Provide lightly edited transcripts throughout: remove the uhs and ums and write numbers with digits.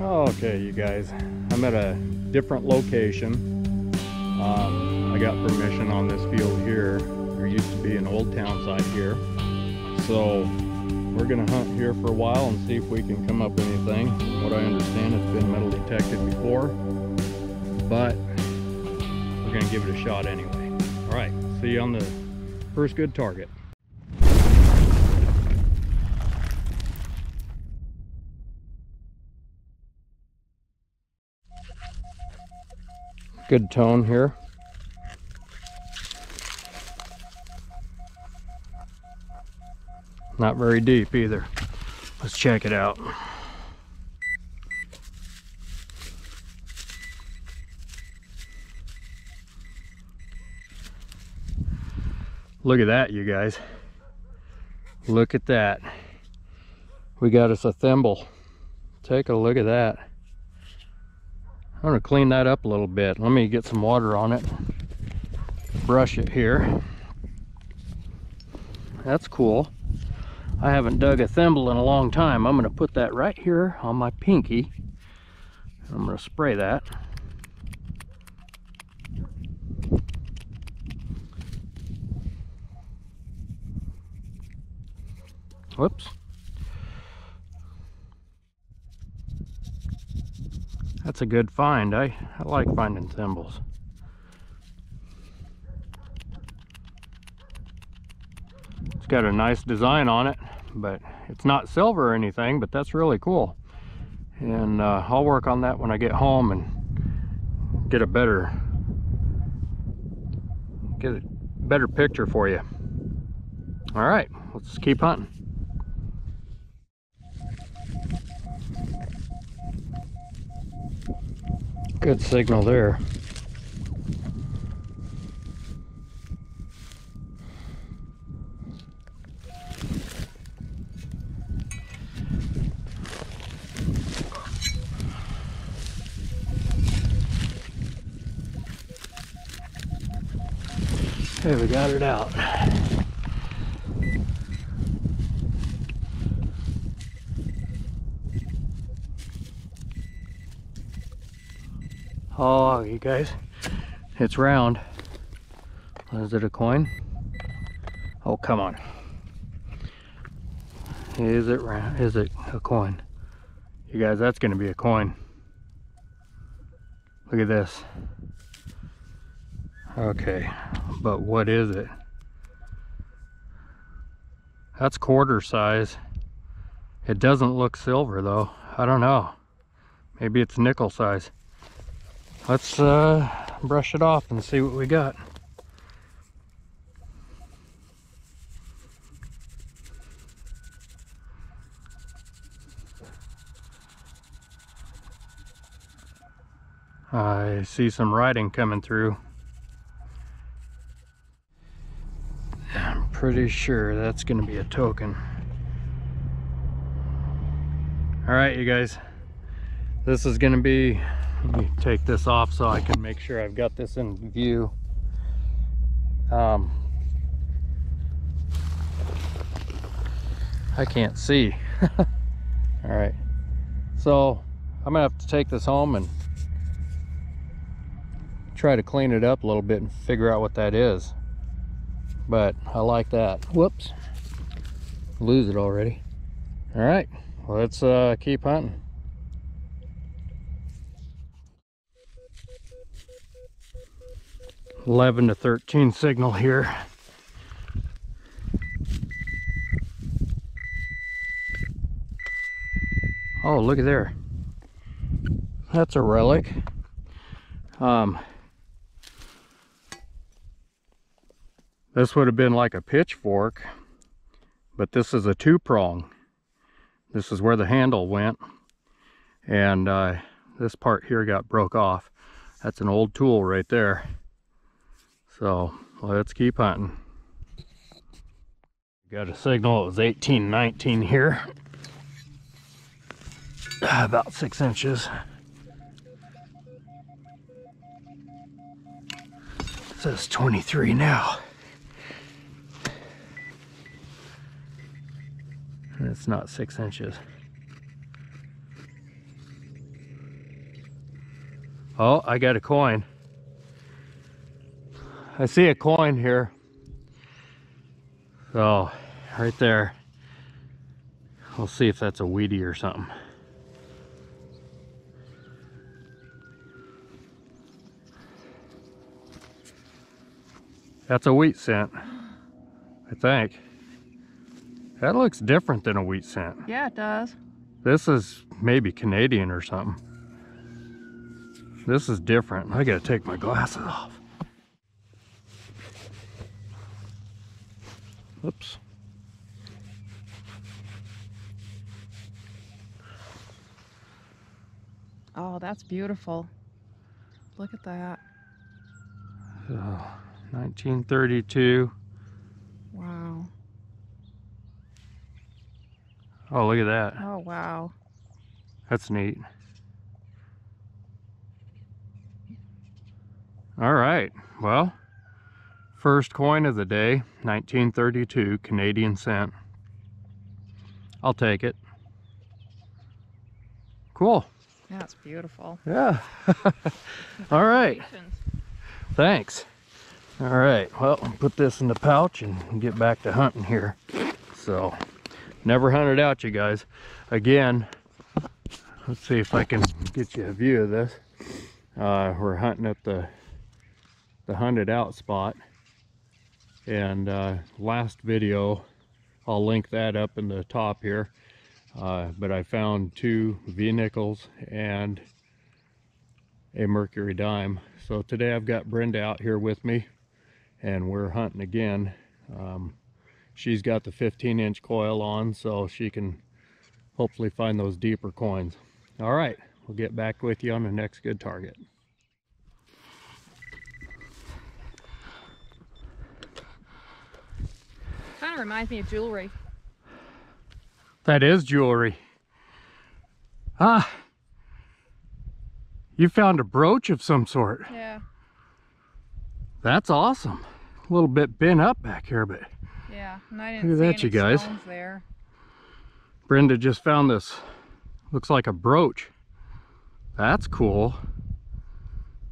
Okay, you guys, I'm at a different location. I got permission on this field here. There used to be an old town site here. So we're gonna hunt here for a while and see if we can come up with anything. From what I understand, it's been metal detected before, but we're gonna give it a shot anyway. All right, see you on the first good target. Good tone here. Not very deep either. Let's check it out. Look at that, you guys. Look at that. We got us a thimble. Take a look at that. I'm gonna clean that up a little bit. Let me get some water on it. Brush it here. That's cool. I haven't dug a thimble in a long time. I'm gonna put that right here on my pinky. I'm gonna spray that. Whoops. That's a good find. I like finding thimbles. It's got a nice design on it, but it's not silver or anything, but that's really cool. And I'll work on that when I get home and get a better picture for you. All right, let's keep hunting. Good signal there. Okay, we got it out. Oh, you guys, it's round. Is it a coin? Oh, come on. Is it round? Is it a coin? You guys, that's gonna be a coin. Look at this. Okay, but what is it? That's quarter size. It doesn't look silver though. I don't know. Maybe it's nickel size. Let's brush it off and see what we got. I see some writing coming through. I'm pretty sure that's gonna be a token. All right, you guys, this is gonna be, let me take this off so I can make sure I've got this in view. I can't see. All right, so I'm gonna have to take this home and try to clean it up a little bit and figure out what that is. But I like that. Whoops, lose it already. All right, let's keep hunting. .11 to .13 signal here. Oh, look at there. That's a relic. This would have been like a pitchfork, but this is a two-prong. This is where the handle went, and this part here got broke off. That's an old tool right there. So let's keep hunting. Got a signal. It was 18-19 here. About 6 inches. It says 23 now. And it's not 6 inches. Oh, I got a coin. I see a coin here. Oh, right there. We'll see if that's a Wheatie or something. That's a wheat cent, I think. That looks different than a wheat cent. Yeah, it does. This is maybe Canadian or something. This is different. I gotta take my glasses off. Oops. Oh, that's beautiful. Look at that. So, 1932. Wow. Oh, look at that. Oh, wow. That's neat. All right. Well, first coin of the day, 1932 Canadian cent. I'll take it. Cool. That's beautiful. Yeah. All right. Thanks. All right. Well, I'll put this in the pouch and get back to hunting here. So, never hunted out, you guys. Again, let's see if I can get you a view of this. We're hunting up the hunted out spot. And last video, I'll link that up in the top here. But I found two V-nickels and a Mercury dime. So today I've got Brenda out here with me and we're hunting again. She's got the 15-inch coil on so she can hopefully find those deeper coins. All right, we'll get back with you on the next good target. Kind of reminds me of jewelry. That is jewelry. Ah, you found a brooch of some sort. Yeah. That's awesome. A little bit bent up back here, but yeah, and I didn't see any stones there. Brenda just found this. Looks like a brooch. That's cool.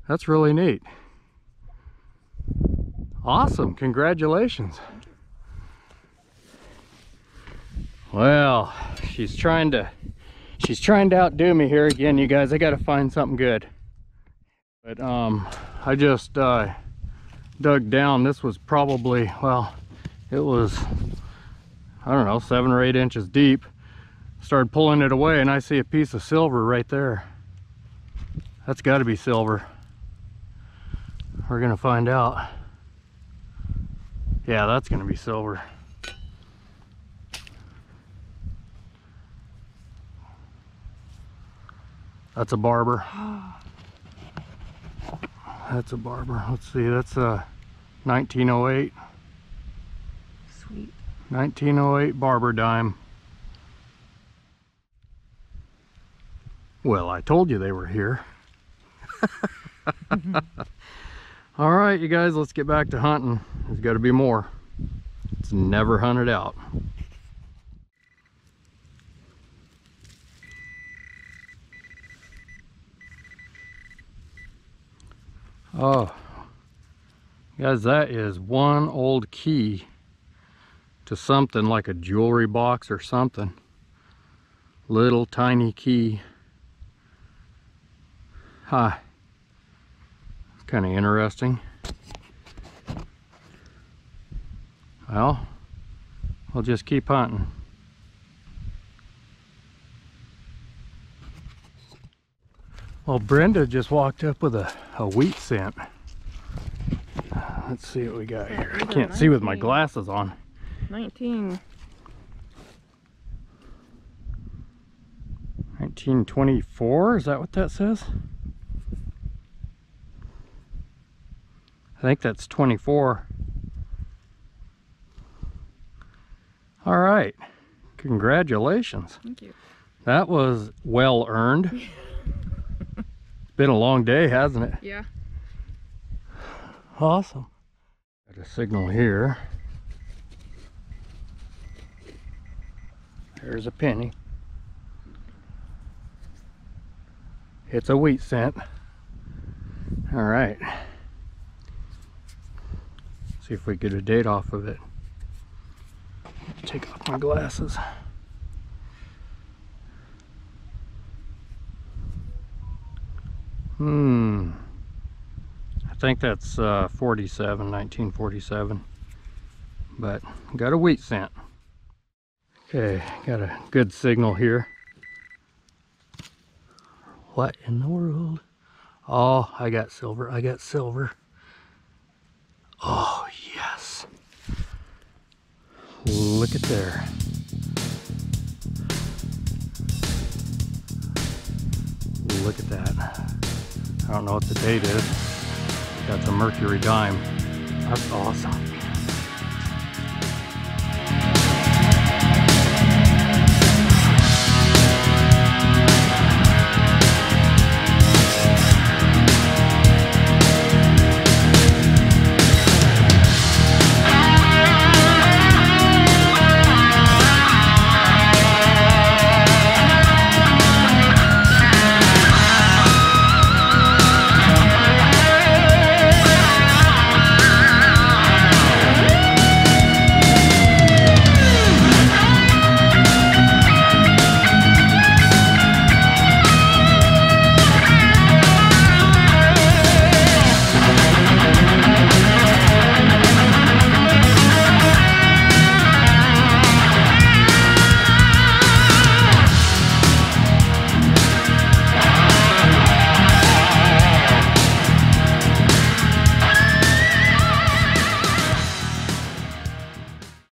That's really neat. Awesome. Congratulations. Well, she's trying to outdo me here again, you guys. I gotta find something good. But I just dug down. This was probably, well, it was, I don't know, 7 or 8 inches deep. Started pulling it away and I see a piece of silver right there. That's gotta be silver. We're gonna find out. Yeah, that's gonna be silver. That's a barber. That's a barber. Let's see, that's a 1908. Sweet. 1908 barber dime. Well, I told you they were here. All right, you guys, let's get back to hunting. There's got to be more. It's never hunted out. Oh, guys, that is one old key to something like a jewelry box or something. Little tiny key. Huh. It's kind of interesting. Well, we'll just keep hunting. Well, Brenda just walked up with a wheat cent. Let's see what we got here. I can't see with my glasses on. 1924, is that what that says? I think that's 24. All right, congratulations. Thank you. That was well earned. Been a long day, hasn't it? Yeah. Awesome. Got a signal here. There's a penny. It's a wheat cent. All right, see if we get a date off of it. Take off my glasses. I think that's 1947, but got a wheat cent. Okay, got a good signal here. What in the world? Oh, I got silver, I got silver. Oh, yes. Look at there. Look at that. I don't know what the date is. That's a Mercury dime. That's awesome.